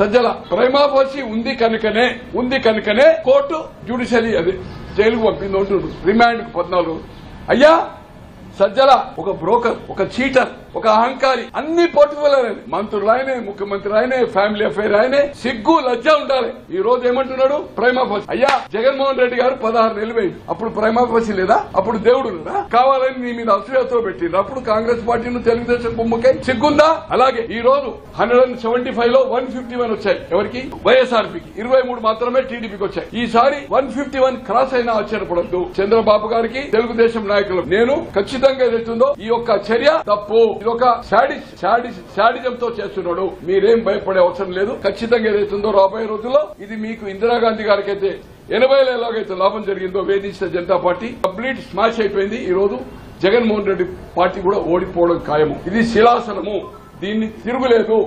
Sajjala prima పోసి ఉంది కనుకనే కోర్టు జ్యుడిషియరీ అది జైలుకు పంపింది ఉంటుడు రిమాండ్ 14. అయ్యా సజ్జల ఒక బ్రోకర్, ఒక చీటర్, ఒక అహంకారి, అన్ని పోర్టుఫోలియో మంత్రులు ఆయనే, ముఖ్యమంత్రి ఆయనే, ఫ్యామిలీ అఫైర్ ఆయనే. సిగ్గు లజ్జ ఉండాలి. ఈ రోజు ఏమంటున్నాడు? Prima facie. అయ్యా జగన్మోహన్ రెడ్డి గారు 16 నెలలు వేయి, అప్పుడు ప్రైమా ఫాసి లేదా? అప్పుడు దేవుడు లేదా? కావాలని నీ మీద అసూయతో పెట్టింది. అప్పుడు కాంగ్రెస్ పార్టీని తెలుగుదేశం బొమ్మకై సిగ్గుందా? అలాగే ఈ రోజు 175 లో 151 వచ్చాయి. ఎవరికి? వైఎస్ఆర్పీకి. 23 మాత్రమే టీడీపీకి వచ్చాయి. ఈసారి 151 క్రాస్ అయినా ఆశ్చర్యపడద్దు. చంద్రబాబు గారికి, తెలుగుదేశం నాయకులు నేను ఖచ్చితంగా ఏదైతుందో ఈ యొక్క చర్య తప్పు. ఇదొక శాడిజంతో చేస్తున్నాడు. మీరేం భయపడే అవసరం లేదు. ఖచ్చితంగా ఏదైతుందో రాబోయే రోజుల్లో ఇది మీకు ఇందిరాగాంధీ గారికి అయితే 80 ఎలాగైతే లాభం జరిగిందో వేధించిన జనతా పార్టీ కంప్లీట్ స్మాష్ అయిపోయింది. ఈ రోజు జగన్మోహన్ రెడ్డి పార్టీ కూడా ఓడిపోవడం ఖాయము. ఇది శిలాసనము. దీన్ని తిరుగులేదు.